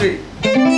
history.